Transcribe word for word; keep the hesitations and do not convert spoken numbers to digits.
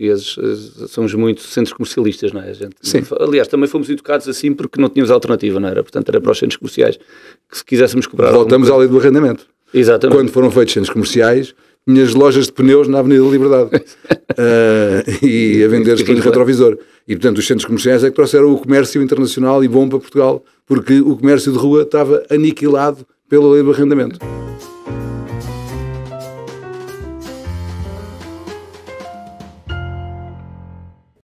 portugueses somos muito centros comercialistas, não é? A gente, sim. Aliás, também fomos educados assim porque não tínhamos alternativa, não era? Portanto, era para os centros comerciais que se quiséssemos cobrar... Voltamos à lei do arrendamento. Exatamente. Quando foram feitos centros comerciais, minhas lojas de pneus na Avenida da Liberdade uh, e a vender espelho retrovisor. E, portanto, os centros comerciais é que trouxeram o comércio internacional e bom para Portugal, porque o comércio de rua estava aniquilado pela lei do arrendamento.